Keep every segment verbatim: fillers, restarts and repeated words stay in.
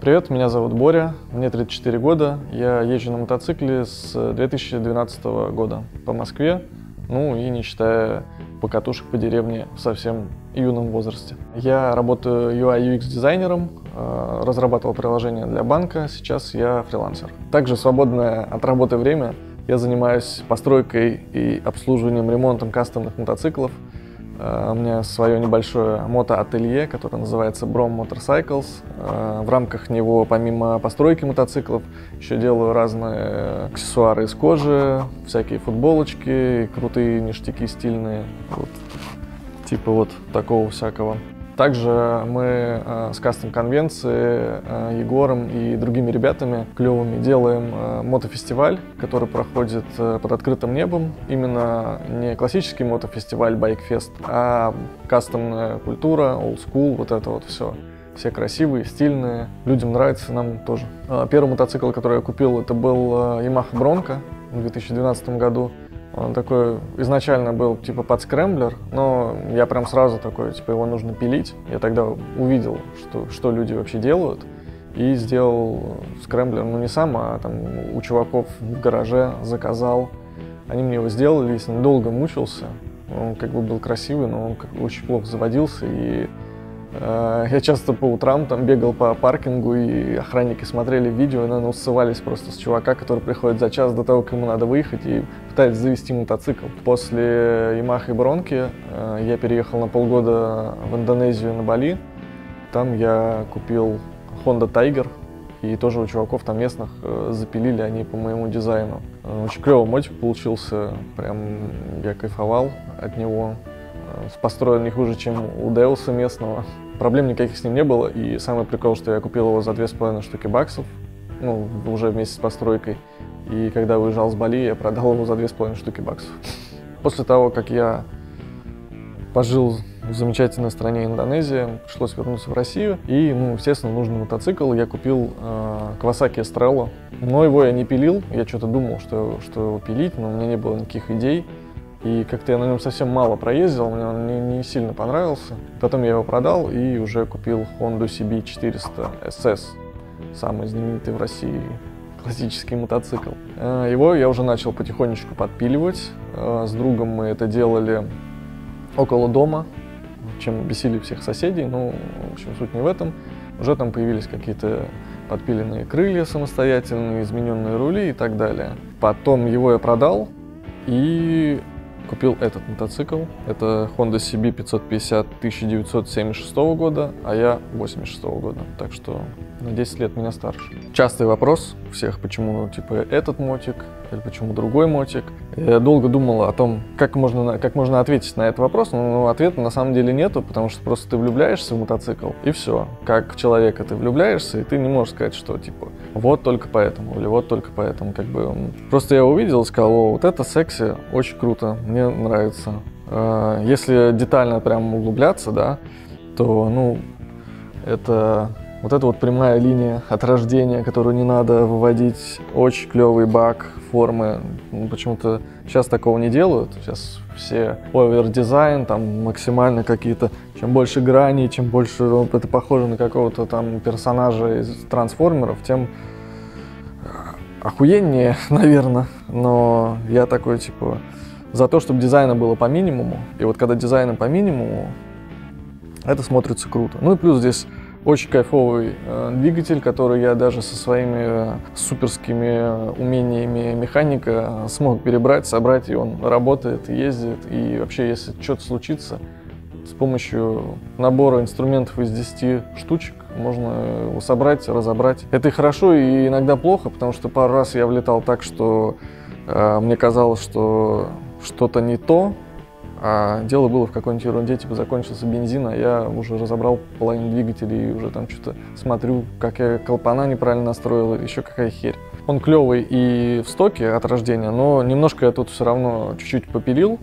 Привет, меня зовут Боря, мне тридцать четыре года, я езжу на мотоцикле с две тысячи двенадцатого года по Москве, ну и не считая покатушек по деревне в совсем юном возрасте. Я работаю ю ай ю экс дизайнером, разрабатывал приложение для банка, сейчас я фрилансер. Также свободное от работы время я занимаюсь постройкой и обслуживанием, ремонтом кастомных мотоциклов. У меня свое небольшое мотоателье, которое называется Brom Motorcycles. В рамках него, помимо постройки мотоциклов, еще делаю разные аксессуары из кожи, всякие футболочки, крутые ништяки стильные, вот, типа вот такого всякого. Также мы с Custom Convention, Егором и другими ребятами клевыми делаем мотофестиваль, который проходит под открытым небом. Именно не классический мотофестиваль, байкфест, а кастомная культура, олдскул, вот это вот все. Все красивые, стильные, людям нравится, нам тоже. Первый мотоцикл, который я купил, это был Yamaha Bronco в две тысячи двенадцатом году. Он такой изначально был типа под скрэмблер, но я прям сразу такой, типа, его нужно пилить. Я тогда увидел, что, что люди вообще делают, и сделал скрэмблер, ну не сам, а там у чуваков в гараже заказал. Они мне его сделали, я с ним долго мучился. Он как бы был красивый, но он как бы очень плохо заводился. И э, я часто по утрам там бегал по паркингу, и охранники смотрели видео, и, наверное, усывались просто с чувака, который приходит за час до того, как ему надо выехать, и пытается завести мотоцикл. После Yamaha и Бронки э, я переехал на полгода в Индонезию, на Бали. Там я купил Honda Tiger, и тоже у чуваков там местных э, запилили они по моему дизайну. Э, очень клевый мотик получился, прям я кайфовал от него. Э, построен не хуже, чем у Деуса местного. Проблем никаких с ним не было, и самый прикол, что я купил его за две с половиной штуки баксов, ну, уже вместе с постройкой. И когда уезжал с Бали, я продал его за две с половиной штуки баксов. После того, как я пожил в замечательной стране Индонезии, пришлось вернуться в Россию. И, ну, естественно, нужен мотоцикл. Я купил э, Kawasaki Estrello. Но его я не пилил. Я что-то думал, что, что его пилить, но у меня не было никаких идей. И как-то я на нем совсем мало проездил, мне он не, не сильно понравился. Потом я его продал и уже купил Honda си би четыреста эс эс, самый знаменитый в России классический мотоцикл. Его я уже начал потихонечку подпиливать. С другом мы это делали около дома, чем бесили всех соседей. Ну, в общем, суть не в этом. Уже там появились какие-то подпиленные крылья самостоятельные, измененные рули и так далее. Потом его я продал и купил этот мотоцикл. Это Honda си би пятьсот пятьдесят тысяча девятьсот семьдесят шестого года, а я восемьдесят шестого года, так что на десять лет меня старше. Частый вопрос у всех, почему типа этот мотик или почему другой мотик. Я долго думал о том, как можно, как можно ответить на этот вопрос, но ответа на самом деле нету, потому что просто ты влюбляешься в мотоцикл и все. Как в человека ты влюбляешься, и ты не можешь сказать, что типа вот только поэтому или вот только поэтому. Как бы просто я увидел и сказал: о, вот это секси, очень круто, мне нравится. Если детально прям углубляться, да, то ну это вот эта вот прямая линия от рождения, которую не надо выводить, очень клевый бак, формы. Ну, почему-то сейчас такого не делают. Сейчас все овердизайн, там максимально какие-то, чем больше граней, чем больше вот это похоже на какого-то там персонажа из трансформеров, тем охуеннее, наверное. Но я такой, типа, за то, чтобы дизайна было по минимуму. И вот когда дизайна по минимуму, это смотрится круто. Ну и плюс здесь очень кайфовый э, двигатель, который я даже со своими суперскими умениями механика смог перебрать, собрать, и он работает, ездит. И вообще, если что-то случится, с помощью набора инструментов из десяти штучек можно его собрать, разобрать. Это и хорошо, и иногда плохо, потому что пару раз я влетал так, что э, мне казалось, что что-то не то, а дело было в какой-нибудь ерунде, типа закончился бензин, а я уже разобрал половину двигателей и уже там что-то смотрю, как я клапана неправильно настроил, еще какая херь. Он клевый и в стоке от рождения, но немножко я тут все равно чуть-чуть попилил.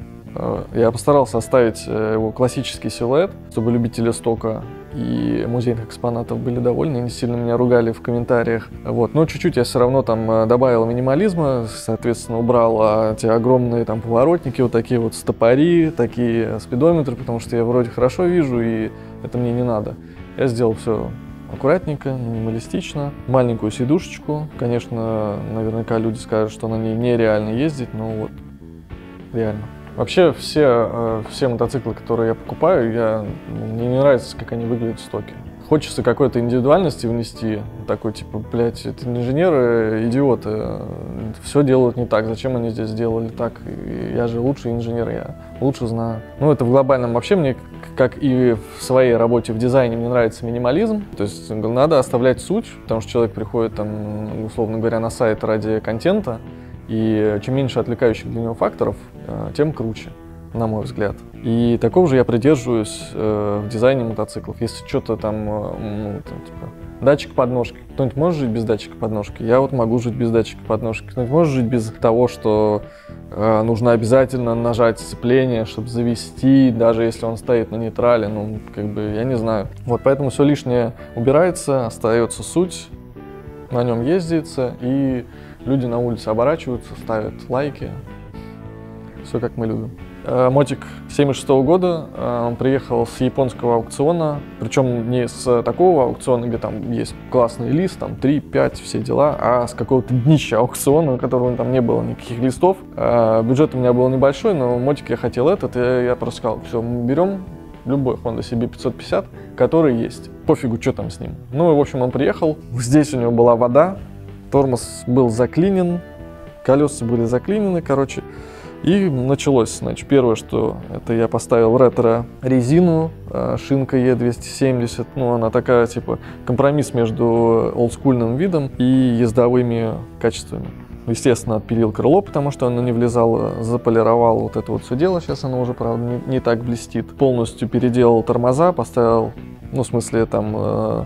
Я постарался оставить его классический силуэт, чтобы любители стока и музейных экспонатов были довольны, не сильно меня ругали в комментариях. Вот. Но чуть-чуть я все равно там добавил минимализма, соответственно, убрал те огромные там поворотники, вот такие вот стопори, такие спидометры, потому что я вроде хорошо вижу, и это мне не надо. Я сделал все аккуратненько, минималистично, маленькую сидушечку. Конечно, наверняка люди скажут, что на ней нереально ездить, но вот реально. Вообще все, все мотоциклы, которые я покупаю, я, мне не нравится, как они выглядят в стоке. Хочется какой-то индивидуальности внести, такой типа, блядь, это инженеры идиоты, все делают не так, зачем они здесь сделали так, я же лучший инженер, я лучше знаю. Ну это в глобальном вообще мне, как и в своей работе в дизайне, мне нравится минимализм, то есть надо оставлять суть, потому что человек приходит там, условно говоря, на сайт ради контента, и чем меньше отвлекающих для него факторов, тем круче, на мой взгляд. И такого же я придерживаюсь э, в дизайне мотоциклов. Если что-то там, э, там типа, датчик подножки. Кто-нибудь может жить без датчика подножки? Я вот могу жить без датчика подножки. Кто-нибудь может жить без того, что э, нужно обязательно нажать сцепление, чтобы завести, даже если он стоит на нейтрале. Ну, как бы, я не знаю. Вот поэтому все лишнее убирается, остается суть, на нем ездится, и люди на улице оборачиваются, ставят лайки. Все, как мы любим. Мотик семьдесят шестого года, он приехал с японского аукциона, причем не с такого аукциона, где там есть классный лист, там три, пять, все дела, а с какого-то днища аукциона, у которого там не было никаких листов. Бюджет у меня был небольшой, но мотик я хотел этот, и я просто сказал, все, мы берем любой Honda си би пятьсот пятьдесят, который есть, пофигу, что там с ним. Ну и в общем он приехал, здесь у него была вода, тормоз был заклинен, колеса были заклинены, короче. И началось, значит, первое, что это я поставил ретро-резину, шинка е двести семьдесят, ну, она такая, типа, компромисс между олдскульным видом и ездовыми качествами. Естественно, отпилил крыло, потому что оно не влезало, заполировал вот это вот все дело, сейчас оно уже, правда, не, не так блестит. Полностью переделал тормоза, поставил, ну, в смысле, там... Э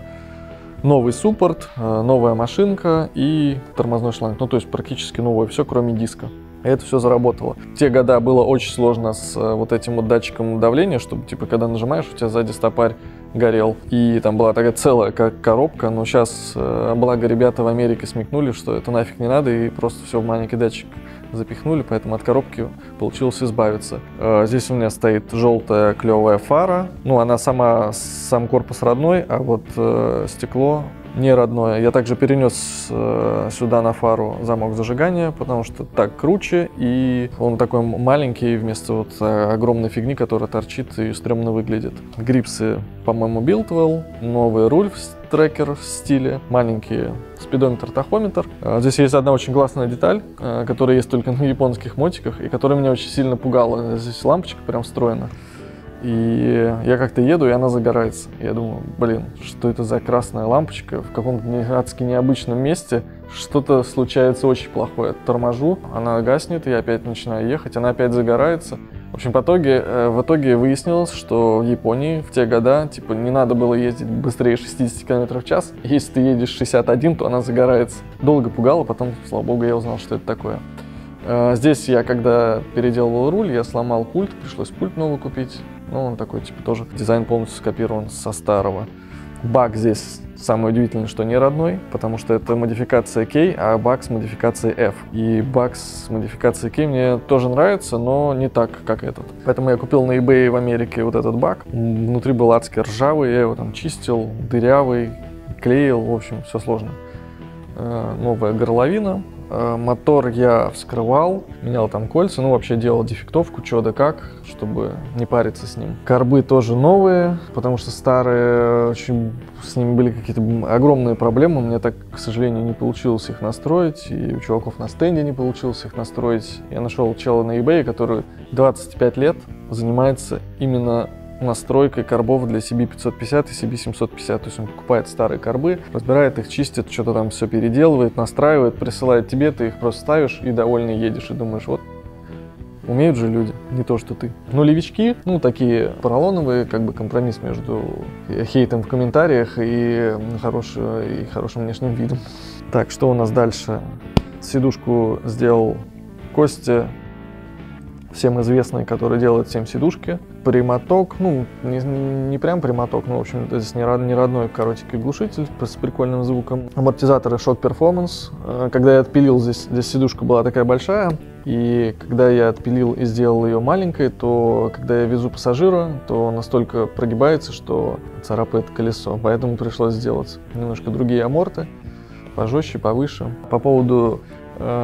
Новый суппорт, новая машинка и тормозной шланг. Ну, то есть практически новое все, кроме диска. И это все заработало. В те года было очень сложно с вот этим вот датчиком давления, чтобы, типа, когда нажимаешь, у тебя сзади стопарь горел. И там была такая целая как коробка. Но сейчас, благо, ребята в Америке смекнули, что это нафиг не надо, и просто все в маленький датчик запихнули, поэтому от коробки получилось избавиться. Здесь у меня стоит желтая клевая фара. Ну, она сама, сам корпус родной, а вот э, стекло не родное. Я также перенес э, сюда на фару замок зажигания, потому что так круче, и он такой маленький вместо вот э, огромной фигни, которая торчит и стрёмно выглядит. Грипсы, по-моему, Builtwell, новый руль трекер в стиле, маленькие спидометр, тахометр. Здесь есть одна очень классная деталь, которая есть только на японских мотиках и которая меня очень сильно пугала. Здесь лампочка прям встроена. И я как-то еду, и она загорается. Я думаю, блин, что это за красная лампочка в каком-то адски необычном месте. Что-то случается очень плохое. Торможу, она гаснет, я опять начинаю ехать, она опять загорается. В общем, в итоге, в итоге выяснилось, что в Японии в те года типа не надо было ездить быстрее шестидесяти километров в час. Если ты едешь шестьдесят один, то она загорается. Долго пугало, потом, слава богу, я узнал, что это такое. Здесь я, когда переделывал руль, я сломал пульт, пришлось пульт новый купить. Ну, он такой, типа, тоже дизайн полностью скопирован со старого. Бак здесь самое удивительное, что не родной, потому что это модификация K, а бак с модификацией F. И бак с модификацией K мне тоже нравится, но не так, как этот. Поэтому я купил на eBay в Америке вот этот бак. Внутри был адски ржавый, я его там чистил, дырявый, клеил, в общем, все сложно. Новая горловина. Мотор я вскрывал, менял там кольца, ну вообще делал дефектовку, чё да как, чтобы не париться с ним. Карбы тоже новые, потому что старые, очень, с ними были какие-то огромные проблемы, мне так, к сожалению, не получилось их настроить, и у чуваков на стенде не получилось их настроить. Я нашел чела на eBay, который двадцать пять лет занимается именно настройкой карбов для си би пятьсот пятьдесят и си би семьсот пятьдесят. То есть он покупает старые карбы, разбирает их, чистит, что-то там все переделывает, настраивает, присылает тебе, ты их просто ставишь и довольно едешь, и думаешь, вот, умеют же люди, не то что ты. Нулевички, ну, такие поролоновые, как бы компромисс между хейтом в комментариях и, хороший, и хорошим внешним видом. Так, что у нас дальше? Сидушку сделал Костя, всем известный, который делает всем сидушки. Прямоток, ну, не, не прям прямоток, но, в общем, это здесь не родной коротенький глушитель с прикольным звуком. Амортизаторы Shock Performance. Когда я отпилил, здесь, здесь сидушка была такая большая, и когда я отпилил и сделал ее маленькой, то когда я везу пассажира, то настолько прогибается, что царапает колесо, поэтому пришлось сделать немножко другие аморты, пожестче, повыше. По поводу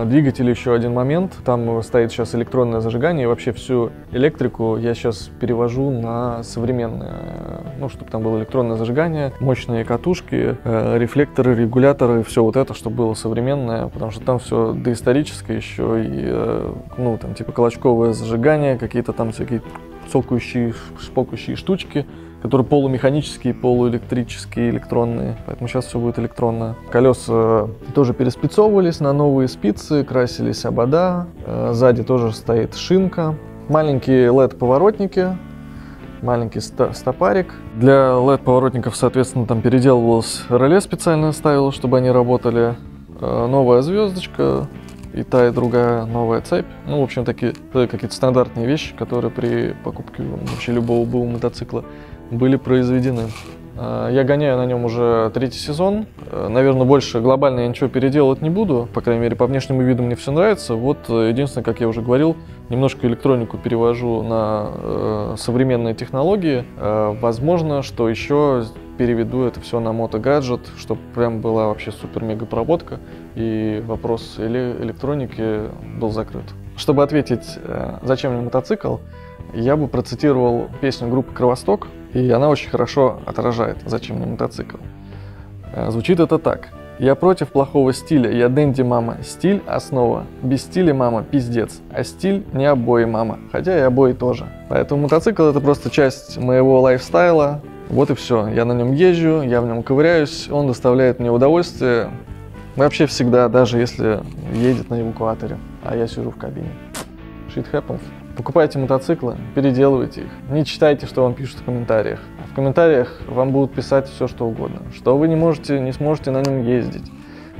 двигатель еще один момент. Там стоит сейчас электронное зажигание, и вообще всю электрику я сейчас перевожу на современное, ну, чтобы там было электронное зажигание, мощные катушки, рефлекторы, регуляторы, все вот это, чтобы было современное, потому что там все доисторическое еще, и, ну, там, типа колочковое зажигание, какие-то там всякие цокающие, шпокающие штучки, которые полумеханические, полуэлектрические, электронные. Поэтому сейчас все будет электронно. Колеса тоже переспицовывались на новые спицы, красились обода. Сзади тоже стоит шинка. Маленькие эл и ди-поворотники, маленький стопарик. Для эл и ди-поворотников, соответственно, там переделывалось реле, специально ставил, чтобы они работали. Новая звездочка. И та, и другая новая цепь. Ну, в общем, такие какие-то стандартные вещи, которые при покупке вообще любого БУ мотоцикла были произведены. Я гоняю на нем уже третий сезон. Наверное, больше глобально я ничего переделывать не буду. По крайней мере, по внешнему виду мне все нравится. Вот единственное, как я уже говорил, немножко электронику перевожу на э, современные технологии. Э, возможно, что еще переведу это все на мотогаджет, чтобы прям была вообще супер-мега проводка, и вопрос эле электроники был закрыт. Чтобы ответить, э, зачем мне мотоцикл, я бы процитировал песню группы «Кровосток», и она очень хорошо отражает, зачем мне мотоцикл. Звучит это так. «Я против плохого стиля, я дэнди, мама. Стиль – основа. Без стиля, мама, пиздец. А стиль – не обои, мама. Хотя и обои тоже». Поэтому мотоцикл – это просто часть моего лайфстайла. Вот и все. Я на нем езжу, я в нем ковыряюсь, он доставляет мне удовольствие. Вообще всегда, даже если едет на эвакуаторе, а я сижу в кабине. Shit happens. Покупайте мотоциклы, переделывайте их. Не читайте, что вам пишут в комментариях. В комментариях вам будут писать все, что угодно. Что вы не можете, не сможете на нем ездить.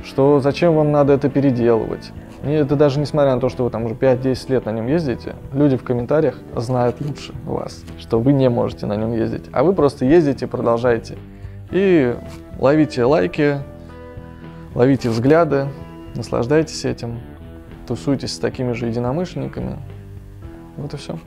Что зачем вам надо это переделывать. И это даже несмотря на то, что вы там уже пять-десять лет на нем ездите, люди в комментариях знают лучше вас, что вы не можете на нем ездить. А вы просто ездите, продолжаете. И ловите лайки, ловите взгляды, наслаждайтесь этим, тусуйтесь с такими же единомышленниками. Вот и все.